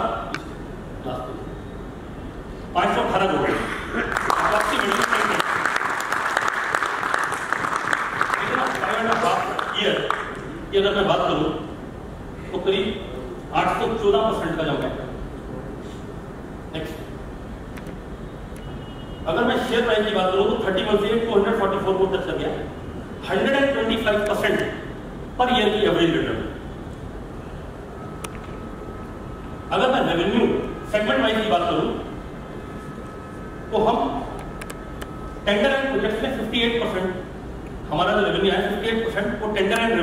518 करोड़। ईयर की अगर मैं बात करूं तो करीब 814% का जंप है। अगर मैं शेयर प्राइस की बात करूं तो 31 से 244 को टच कर गया, 125% पर ईयर की एवरेज रिटर्न। अगर मैं रेवेन्यू सेगमेंट वाइज की बात करूं तो हम टेंडर एंड प्रोजेक्ट्स में 58% हमारा जो रेवेन्यू है 58% वो टेंडर एंड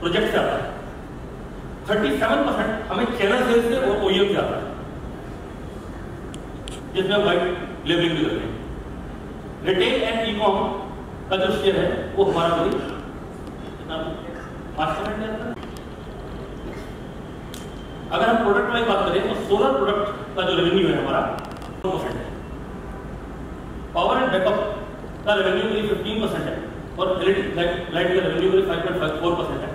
प्रोजेक्ट से आता है, 37% हमें चैनल सेल्स से और ओईएम से आता है जिसमें हम वाइट लेबलिंग भी करते हैं। रिटेल एंड ई कॉम का जो शेयर है वो हमारा करीब 5%। अगर हम प्रोडक्ट वाइज बात करें तो सोलर प्रोडक्ट का जो रेवेन्यू है हमारा 2% है, पावर एंड बैकअप का रेवेन्यू करीब 15% है और इलेक्ट्रिक लाइट का रेवेन्यू करीब 5.54% है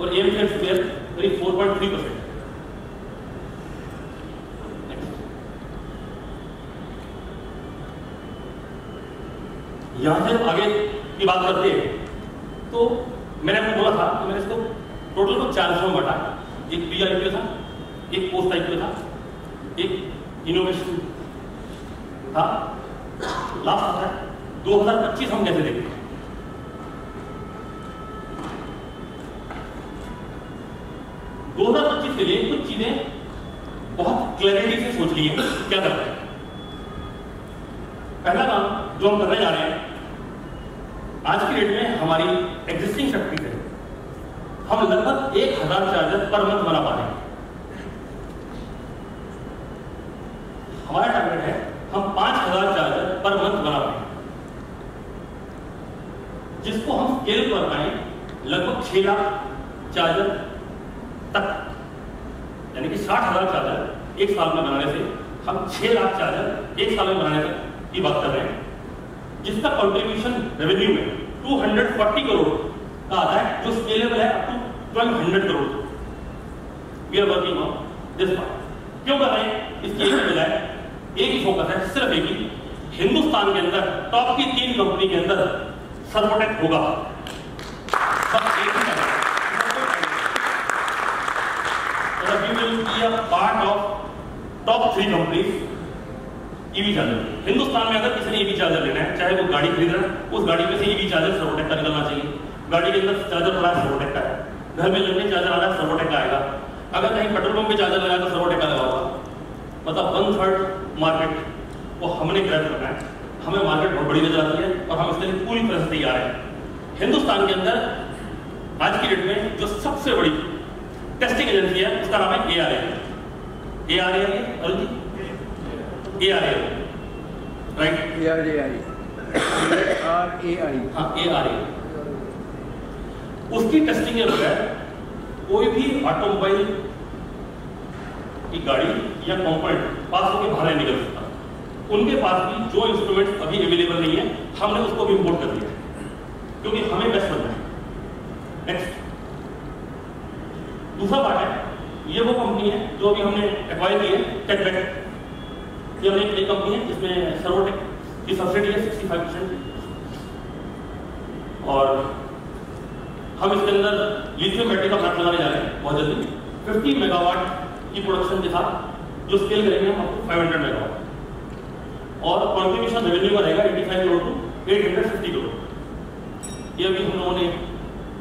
और एम एंड स्पेयर करीब 4.3% है। यहाँ से आगे की बात करते हैं तो मैंने आपको बोला था कि मैंने इसको टोटल को 4 हिस्सों में बांटा, एक प्री आईपीओ था, एक पोस्ट आईपीओ था, एक इनोवेशन था, लास्ट था 2025 हम कैसे देखते हैं। दो 2025 के लिए कुछ चीजें बहुत क्लैरिटी से सोच ली है क्या करना है। पहला काम जो हम करने जा रहे हैं आज की डेट में हमारी एग्जिस्टिंग फैक्ट्री है, हम लगभग 1000 चार्जर पर मंथ बना पा रहे हैं। हमारा टारगेट है हम 5000 चार्जर पर मंथ बना पाए, जिसको हम स्केल कर पाए लगभग 6 लाख चार्जर तक, यानी कि 60000 चार्जर एक साल में बनाने से हम 6 लाख चार्जर एक साल में बनाने की बात कर रहे हैं, जिसका कंट्रीब्यूशन रेवेन्यू में 240 करोड़ का आता है जो स्केलेबल है up to 1200 crore. We are working on this part. क्यों कर रहे हैं इसकी एक वजह है, एक ही फोकस है, सिर्फ एक ही। हिंदुस्तान के अंदर टॉप की 3 कंपनी के अंदर सर्वोटेक होगा, सब एक ही है। Part of top 3 companies EV charger Hindustan में। अगर किसी ने ईवी चार्जर लेना है, चाहे वो गाड़ी खरीदना है, उस गाड़ी में से ईवी चार्जर सर्वोटेक का निकलना चाहिए। गाड़ी के अंदर चार्जर भरा सर्वोटेक का है, घर में लगने चार्जर आ रहा है सर्वोटेक का आएगा, अगर कहीं पेट्रोल पंप पे चार्जर लगाया तो सर्वोटेक का लगा होगा। मतलब 1/3 मार्केट को हमने ग्रैब करना है। हमें मार्केट बहुत बड़ी नजर आती है और हम इसके लिए पूरी तरह से तैयार हैं। हिंदुस्तान के अंदर आज की डेट में जो सबसे बड़ी टेस्टिंग एजेंसी है उसका नाम है ARAI। उसकी टेस्टिंग के बगैर कोई भी ऑटोमोबाइल की गाड़ी या कंपोनेंट पास होकर बाहर नहीं निकल सकता। उनके पास भी जो इंस्ट्रूमेंट अभी अवेलेबल नहीं है हमने उसको भी इम्पोर्ट कर दिया क्योंकि हमें बेस्ट बनना है। नेक्स्ट दूसरा पार्ट है, ये वो कंपनी है जो अभी हमने एक्वायर की है टेकबैक। ये एक कंपनी है जिसमें सर्वोटेक की सब्सिडी है 65% और हम इसके अंदर लिथियम बैटरी का प्लांट लगाने जा रहे हैं बहुत जल्दी। 50 मेगावाट की प्रोडक्शन के साथ जो स्केल करेंगे हम आपको 500 मेगावाट और कॉन्ट्रीब्यूशन रेवेन्यू का रहेगा 85 करोड़ टू 850 करोड़। ये अभी हम लोगों ने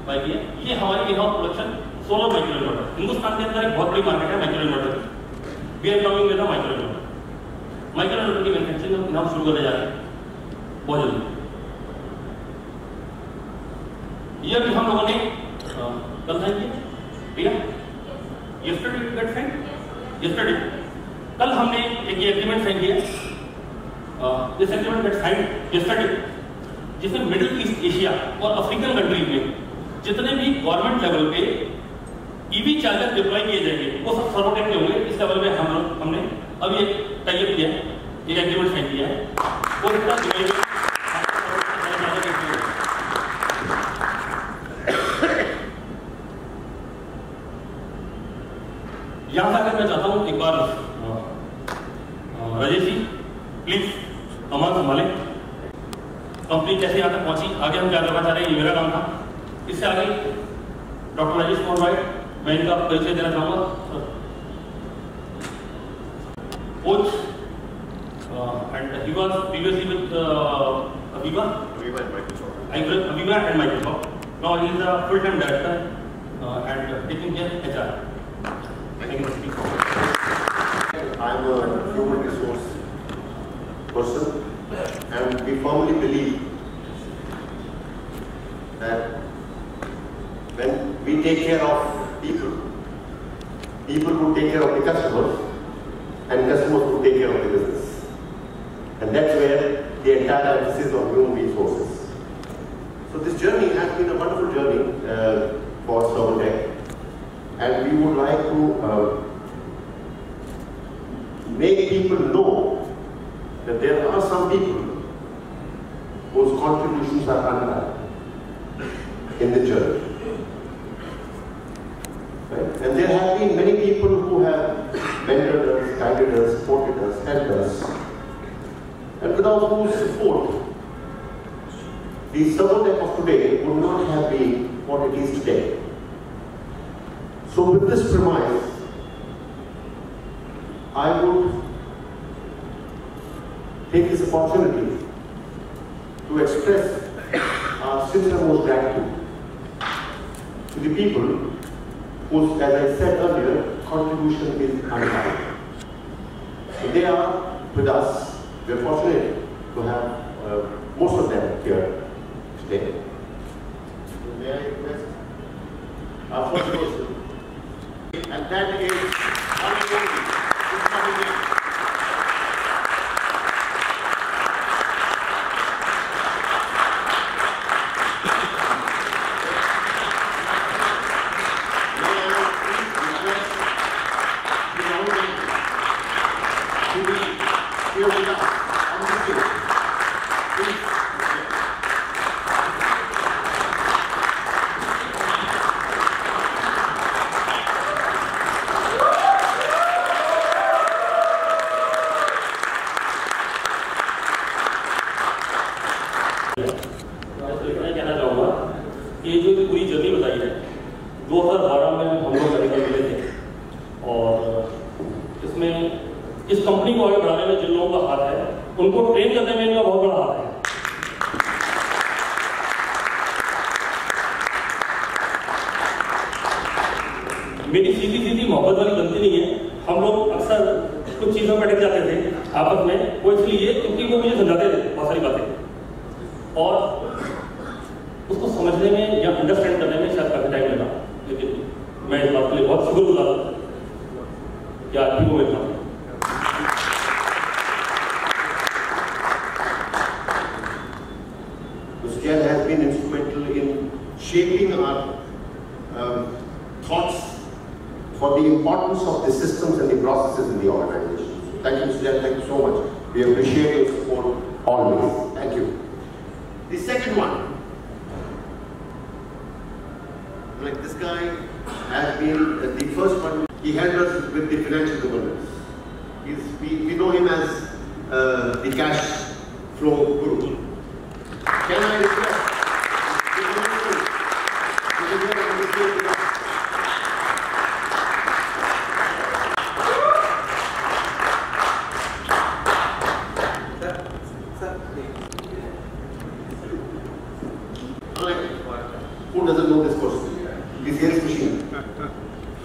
बाय किया। ये हमारी in house production 16 micro inverter. Hindustan के अंदर एक बहुत बड़ी मार्केट है micro inverter. We are coming with micro electronic की मैन्युफैक्चरिंग हम शुरू करने जा रहे हैं बहुत जल्दी। यह भी हम लोगों ने कल साइन किया भैया, यस्टरडे गॉट साइन, यस्टरडे कल हमने एक एग्रीमेंट साइन किया, this agreement got sign yesterday, जिसमें मिडिल ईस्ट एशिया और अफ्रीकन कंट्री में जितने भी गवर्नमेंट लेवल पे ईवी चार्जर डिप्लॉय किए जाएंगे वो सब सर्वोटेक के होंगे। इस लेवल में हमने अभी एक टाई अप किया है, एक एग्रीमेंट साइन किया है और इसका यहां से अगर मैं चाहता हूं एक बार राजेश जी प्लीज अमान संभालें, कंपनी कैसे यहाँ तक पहुंची, आगे हम क्या करना चाह रहे हैं ये मेरा काम था। इससे आगे डॉक्टर राजेश कुमार भाई, मैं इनका परिचय देना चाहूँगा, coach and he was previously with अबीवा अबीवा and माइक्रोसॉफ्ट, now he is the full time director and taking care HR. I am a human resource person and we firmly believe that when we take care of people, people who take care of the customers and customers who take care of the business, and that's where the entire emphasis on human resources. So this journey has been a wonderful journey for Servotech, and we would like to make people know that there are some people whose contributions are unmatched in the church. Right? And there have been many people who have mentored us, guided us, supported us, helped us. And without whose support, the Servotech of today would not have been what it is today. So with this premise, I would take this opportunity to express our sincerest gratitude to the people whose, as I said earlier, contribution is unbounded. So they are with us. We are fortunate to have most of them here today. So may I request our first person, and that is Anand Muttaji.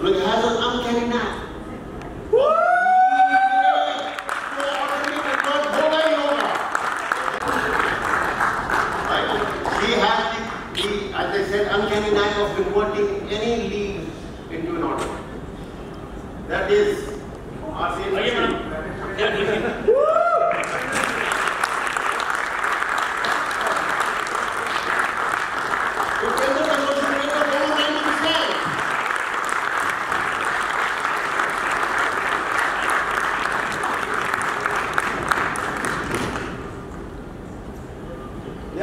Look, it has an uncanny knack. Woo!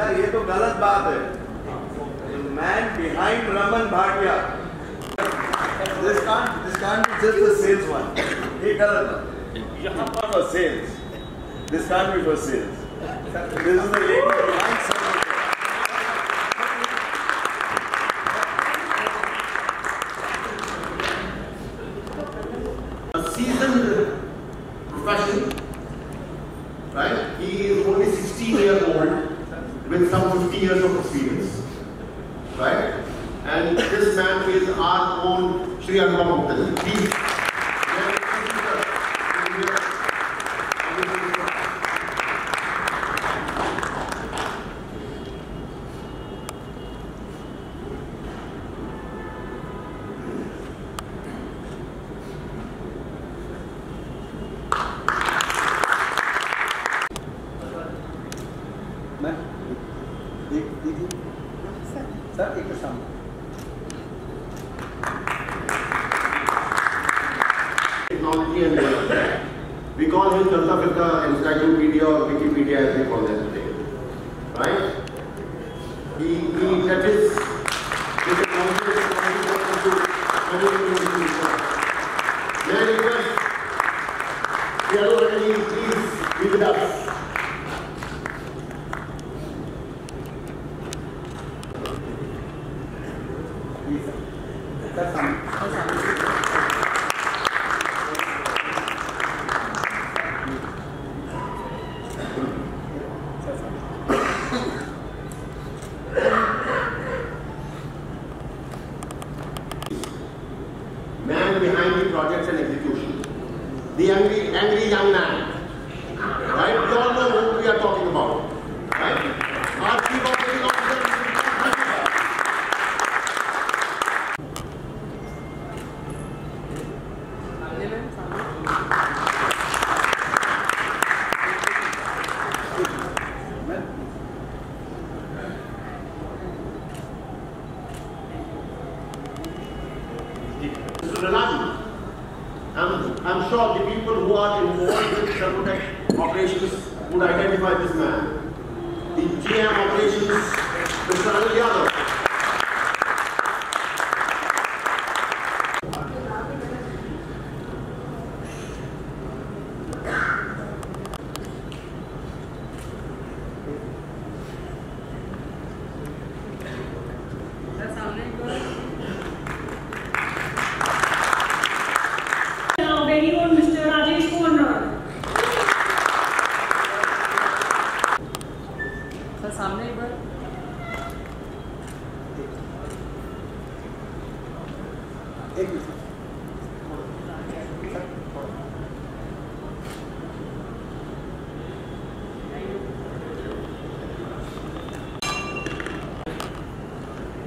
यार ये तो गलत बात है। Man behind Raman Bhatia, this can't be just a sales one. ये गलत है, यहाँ पर for sales, this can't be for sales. This is the lady behind Servotech. A seasoned professional, right? He is only 16 years old. With some 50 years of experience, right? And this man is our own Shri Anoop Gupta. Please.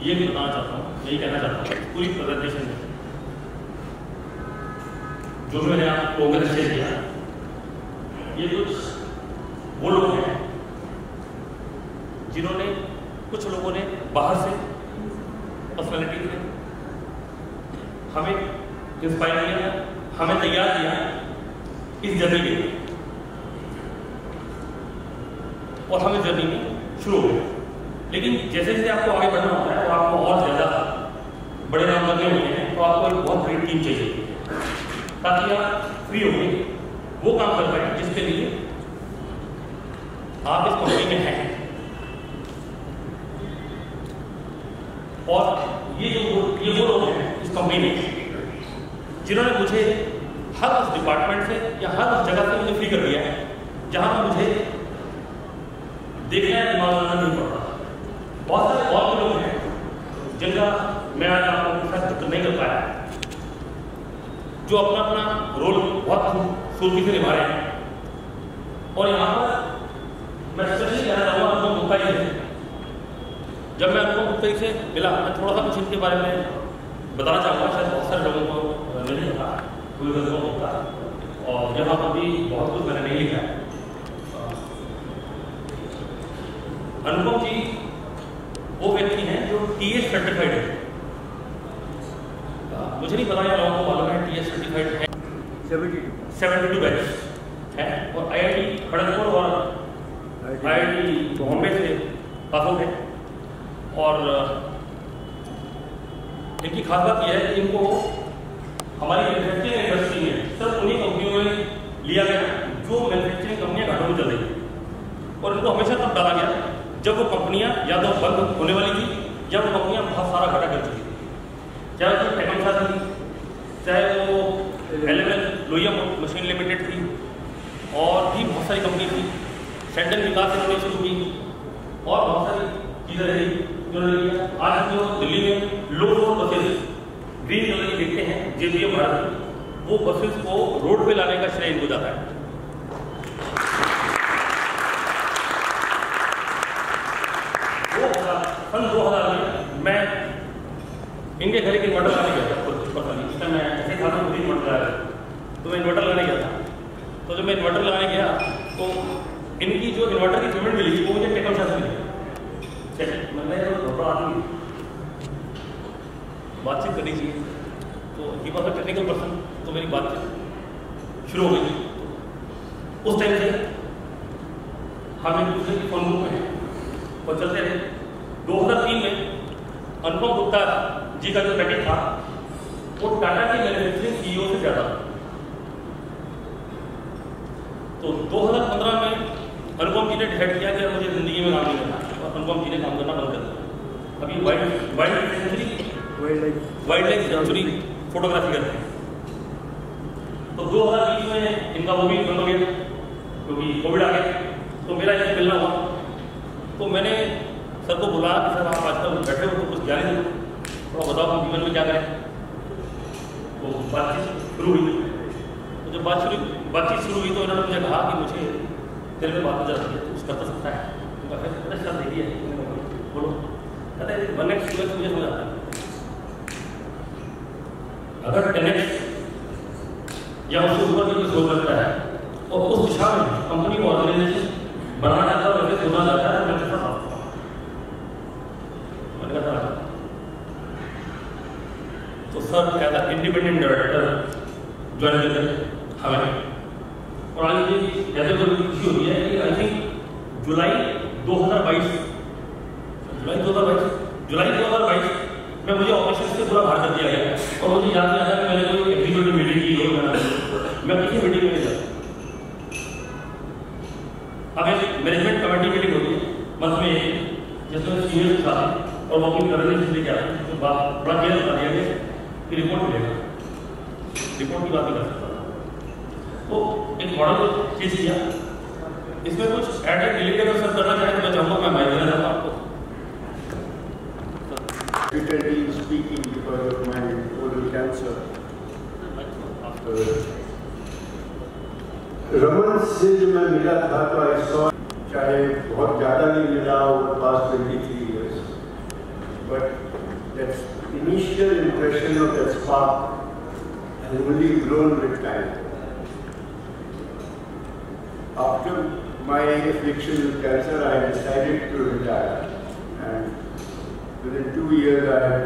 ये मैं बताना चाहता हूँ, यही कहना चाहता हूँ पूरी प्रेजेंटेशन में जो मैंने आपको शेयर किया, ये कुछ वो लोग हैं जिन्होंने कुछ लोगों ने बाहर से पर्सनैलिटी से हमें इंस्पायर किया, हमें तैयार किया इस जर्नी के लिए और हमें जर्नी में शुरू हो गया। लेकिन जैसे जैसे आपको आगे बढ़ना होता है और आपको और ज़्यादा बड़े नाम करने होते हैं तो आपको एक बहुत बड़ी टीम चाहिए ताकि आप फ्री होकर वो काम कर पाए जिसके लिए आप इस कंपनी में हैं। और ये वो लोग हैं इस कंपनी में जिन्होंने मुझे हर उस डिपार्टमेंट से या हर उस जगह से मुझे फ्री कर दिया है जहाँ पर मुझे देखना है, दिमाग लगाना नहीं पड़ता। बहुत सारे और लोग हैं जिनका मैं आज आपको साथ जिक्र नहीं कर पाया, जो अपना अपना रोल बहुत सूझबूझ से निभा रहे हैं। और यहाँ पर मैं स्पेशली कहना चाहूँगा अनुप गुप्ता जी से। जब मैं अनुप गुप्ता जी से मिला, मैं थोड़ा सा कुछ इनके बारे में बताना चाहूँगा, शायद बहुत सारे लोगों को नहीं होगा कोई अनुप गुप्ता, और यहाँ पर भी बहुत कुछ मैंने नहीं लिखा है। अनुपम जी वो व्यक्ति हैं जो TS सर्टिफाइड है। मुझे नहीं पता लोगों को मालूम है TS सर्टिफाइड है 72 बैच है और IIT खड़गपुर और IIT बॉम्बे से पाथों में। और इनकी खास बात यह है कि इनको हमारी मैन्युफैक्चरिंग इंडस्ट्री में सिर्फ उन्हीं कंपनियों में लिया गया जो मैन्युफैक्चरिंग कंपनियां घाटों में चल रही थी, और इनको हमेशा तब डाला गया जब वो कंपनियां या तो बंद होने वाली थी या वो कंपनियां बहुत सारा घाटा कर चुकी थी। चाहे वो टेकनसा थी, चाहे वो एलेवन लोहिया मशीन लिमिटेड थी, और भी बहुत सारी कंपनी थी। सेंट्रल विकास इन्होंने शुरू की और बहुत सारी चीज़ें रही जिन्होंने लिया। आज हम जो दिल्ली में लो रोड बसेज ग्रीन कलर की देखते हैं जेबीए भारत में, वो बसेस को रोड पे लाने का श्रेय इनको जाता है। सन 2000 में मैं इनके घर एक इन्वर्टर लाने गया था, पता नहीं इसमें मैं ऐसे था तो मुझे इन्वर्टर लाया, तो मैं इन्वर्टर लाने गया था। तो जब मैं इन्वर्टर लाने गया तो इनकी जो इन्वर्टर की पेमेंट मिली वो मुझे टेकन साथ मिली। मैंने आदमी बातचीत करनी चाहिए, तो ये बात है टेक्निकल पर्सन, तो मेरी बातचीत शुरू हो गई। उस टाइम से हम एक दूसरे की फोन ग्रुप में और चलते रहे। 2003 में अनुप गुप्ता जी का जो पैकेज था वो टाटा के मैन्युफैक्चरिंग सीईओ से ज़्यादा। तो 2015 में अनुपम जी ने डिसाइड किया कि मुझे ज़िंदगी में काम नहीं करना, और अनुपम जी ने काम करना बंद कर दिया। अभी वाइल्ड लाइफ सेंचुरी फोटोग्राफी करते हैं। तो 2020 में इनका वो भी बंद हो गया क्योंकि कोविड आ गया। तो मेरा इनसे मिलना हुआ, तो मैंने सर को बोला कि सर आप आजकल बैठे हो तो कुछ ज्ञान ही नहीं, थोड़ा बताओ हम जीवन में क्या करें। तो बातचीत शुरू हुई, तो जब बातचीत शुरू हुई तो इन्होंने मुझे कहा कि मुझे तेरे में बात जाती है, कुछ कर सकता है। उनका फिर अच्छा देखिए बोलो, कहते हैं वन एक्स टू एक्स मुझे हो जाता है, अगर कनेक्ट या उसके ऊपर भी कुछ हो सकता है, और उस दिशा में कंपनी को ऑर्गेनाइजेशन बनाना जाता है और वैसे होना जाता है। मैंने कहा तो सर कहता इंडिपेंडेंट डायरेक्टर ज्वाइन कर हमें, और आज ये जैसे कोई खुशी होती है कि आई थिंक जुलाई 2022 मैं मुझे ऑपरेशन से पूरा भार कर दिया गया, और मुझे याद नहीं आता कि मैंने कोई एग्जीक्यूटिव मीटिंग की हो, मैं किसी मीटिंग में नहीं जाता। अब एक मैनेजमेंट कमेटी मीटिंग होती है मंथ में एक, जिसमें सीनियर के साथ और वॉकिंग करने के लिए क्या तो बात बड़ा क्लियर बता दिया गया कि रिपोर्ट मिलेगा, रिपोर्ट की बात नहीं कर सकता। तो एक मॉडल चीज किया, इसमें कुछ एड एंड डिलीटेड सर करना चाहें तो मैं चाहूँगा, मैं माइक देना चाहूँगा आपको। Repeatedly speaking because of my oral cancer. Raman से जो मैं मिला था तो I saw, चाहे बहुत ज़्यादा नहीं मिला over past 23 years, but that initial impression of that spark has only grown with time. After my affliction with cancer, I decided to retire. And within 2 years, I had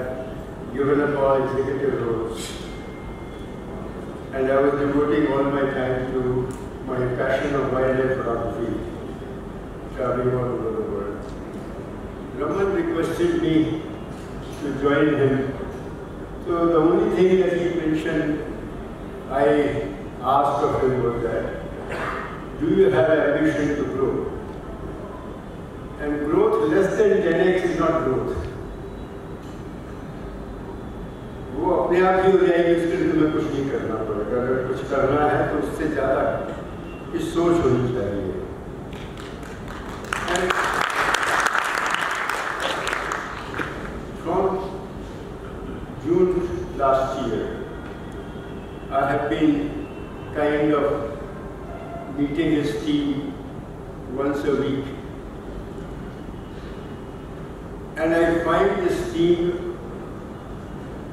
given up all executive roles, and I was devoting all my time to my passion of wildlife photography, traveling all over the world. Raman requested me to join him. So the only thing that he mentioned, I asked of him was that, do you have an ambition to grow? And growth less than 10x is not growth. वो अपने आप ही हो जाएगी, उसके लिए तुम्हें कुछ नहीं करना पड़ेगा। अगर कुछ करना है तो उससे ज़्यादा इस सोच होनी चाहिए। From June last year, I have been kind of meeting his team once a week, and I find this team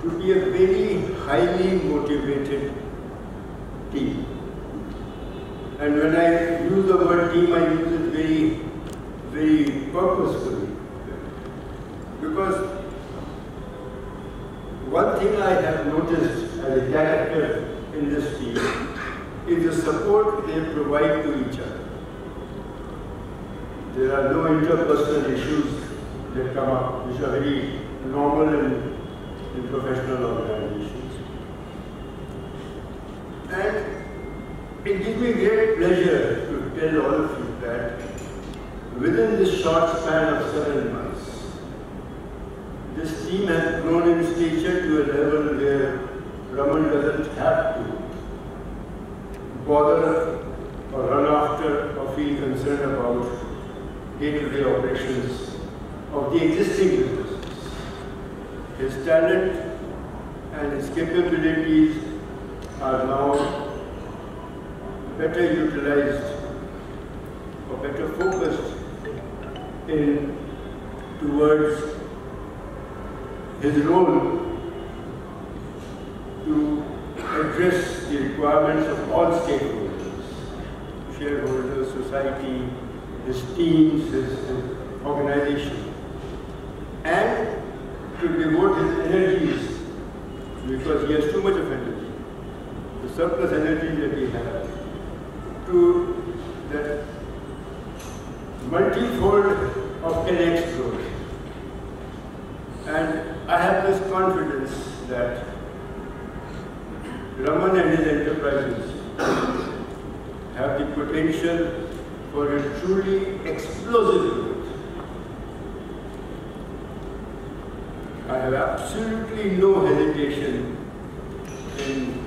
to be a very highly motivated team. And when I use the word team, I use it very, very purposefully. Because one thing I have noticed as a character in this team is the support they provide to each other. There are no interpersonal issues that come up, which are very normal in professional organizations. And it gives me great pleasure to tell all of you that within this short span of 7 months, this team has grown in stature to a level where Raman doesn't have to bother or run after or feel concerned about day-to-day operations of the existing businesses. His talent and his capabilities are now better utilized or better focused in towards his role to address the requirements of all stakeholders, shareholders, society, his teams, his organization, and to devote his energies, because he has too much of energy, the surplus energy that he has, to that multifold of ConnX growth. And I have this confidence that Raman and his enterprises have the potential for a truly explosive growth. I have absolutely no hesitation in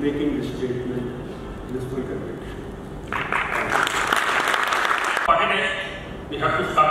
making this statement with full conviction. We have to